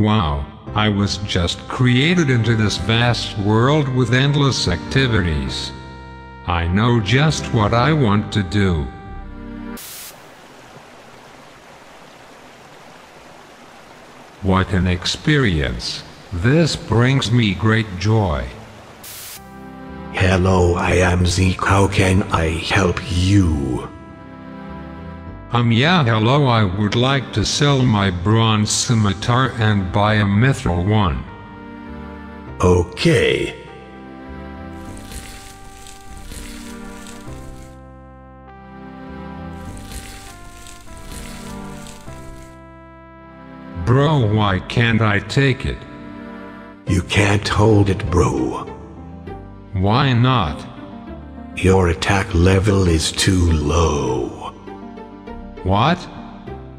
Wow, I was just created into this vast world with endless activities. I know just what I want to do. What an experience! This brings me great joy. Hello, I am Zeke. How can I help you? Hello, I would like to sell my bronze scimitar and buy a mithril one. Okay. Bro, why can't I take it? You can't hold it, bro. Why not? Your attack level is too low. What?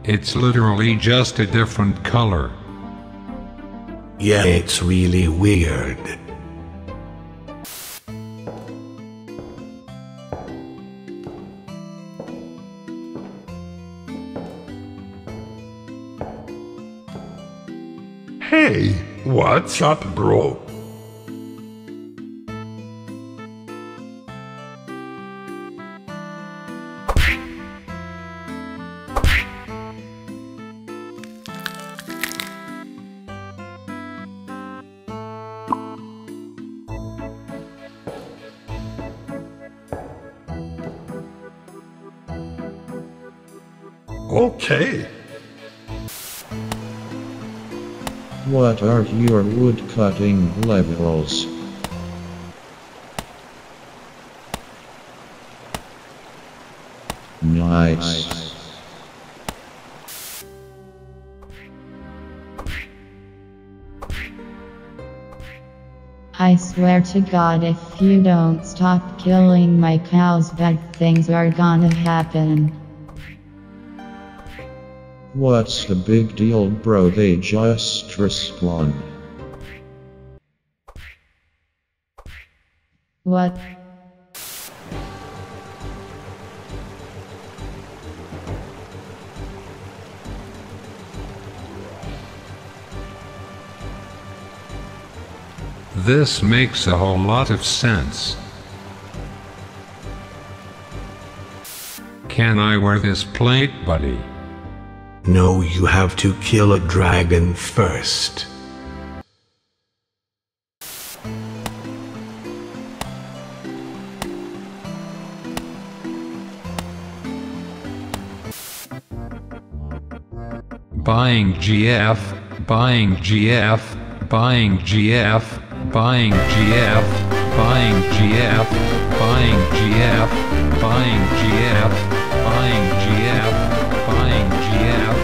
It's literally just a different color. Yeah, it's really weird. Hey, what's up, bro? Okay. What are your woodcutting levels? Nice. I swear to God, if you don't stop killing my cows, bad things are gonna happen. What's the big deal, bro? They just respawn. What? This makes a whole lot of sense. Can I wear this plate, buddy? No, you have to kill a dragon first. Buying GF, buying GF, buying GF, buying GF, buying GF, buying GF, buying GF, buying GF, buying GF.